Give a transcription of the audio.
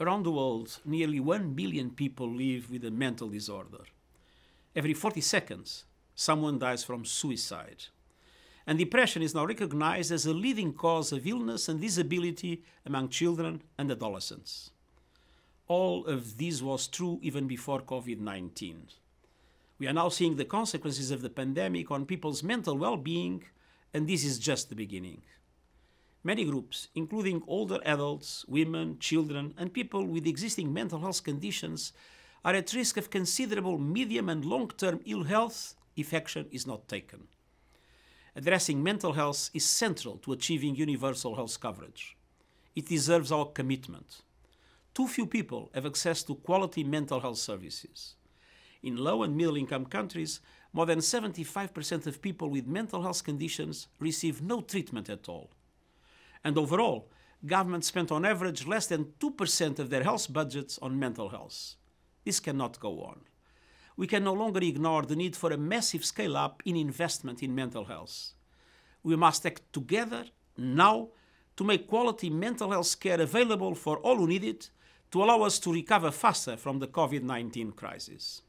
Around the world, nearly 1 billion people live with a mental disorder. Every 40 seconds, someone dies from suicide. And depression is now recognized as a leading cause of illness and disability among children and adolescents. All of this was true even before COVID-19. We are now seeing the consequences of the pandemic on people's mental well-being, and this is just the beginning. Many groups, including older adults, women, children, and people with existing mental health conditions, are at risk of considerable medium and long-term ill health if action is not taken. Addressing mental health is central to achieving universal health coverage. It deserves our commitment. Too few people have access to quality mental health services. In low and middle-income countries, more than 75% of people with mental health conditions receive no treatment at all. And overall, governments spent on average less than 2% of their health budgets on mental health. This cannot go on. We can no longer ignore the need for a massive scale-up in investment in mental health. We must act together, now, to make quality mental health care available for all who need it, to allow us to recover faster from the COVID-19 crisis.